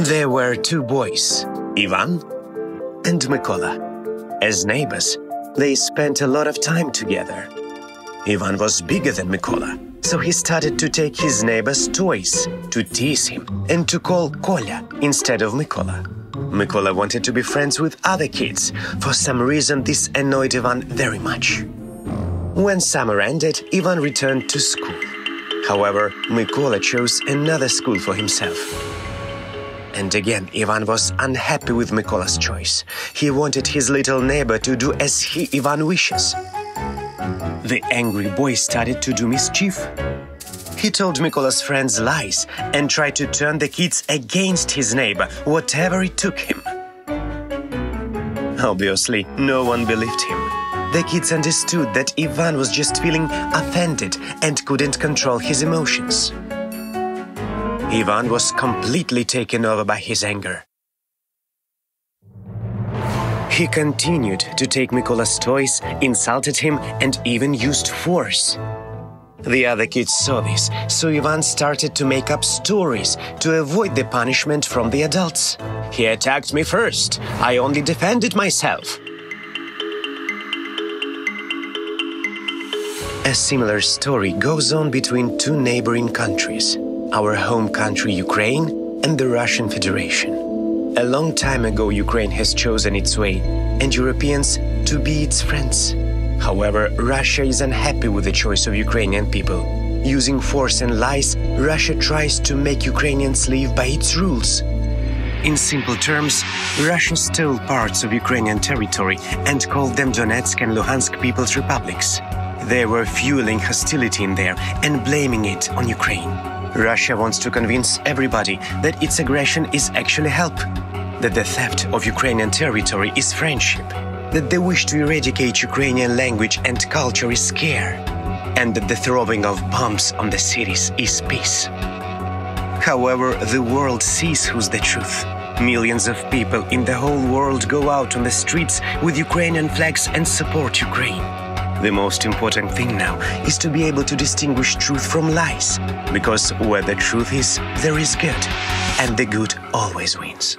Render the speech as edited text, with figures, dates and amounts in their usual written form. There were two boys, Ivan and Mykola. As neighbors, they spent a lot of time together. Ivan was bigger than Mykola, so he started to take his neighbor's toys, to tease him, and to call Kolya instead of Mykola. Mykola wanted to be friends with other kids. For some reason, this annoyed Ivan very much. When summer ended, Ivan returned to school. However, Mykola chose another school for himself. And again, Ivan was unhappy with Mykola's choice. He wanted his little neighbor to do as Ivan wishes. The angry boy started to do mischief. He told Mykola's friends lies and tried to turn the kids against his neighbor, whatever it took him. Obviously, no one believed him. The kids understood that Ivan was just feeling offended and couldn't control his emotions. Ivan was completely taken over by his anger. He continued to take Mykola's toys, insulted him, and even used force. The other kids saw this, so Ivan started to make up stories to avoid the punishment from the adults. He attacked me first. I only defended myself. A similar story goes on between two neighboring countries, our home country Ukraine and the Russian Federation. A long time ago, Ukraine has chosen its way, and Europeans to be its friends. However, Russia is unhappy with the choice of Ukrainian people. Using force and lies, Russia tries to make Ukrainians live by its rules. In simple terms, Russia stole parts of Ukrainian territory and called them Donetsk and Luhansk People's Republics. They were fueling hostility in there and blaming it on Ukraine. Russia wants to convince everybody that its aggression is actually help, that the theft of Ukrainian territory is friendship, that the wish to eradicate Ukrainian language and culture is scare, and that the throwing of bombs on the cities is peace. However, the world sees who's the truth. Millions of people in the whole world go out on the streets with Ukrainian flags and support Ukraine. The most important thing now is to be able to distinguish truth from lies, because where the truth is, there is good, and the good always wins.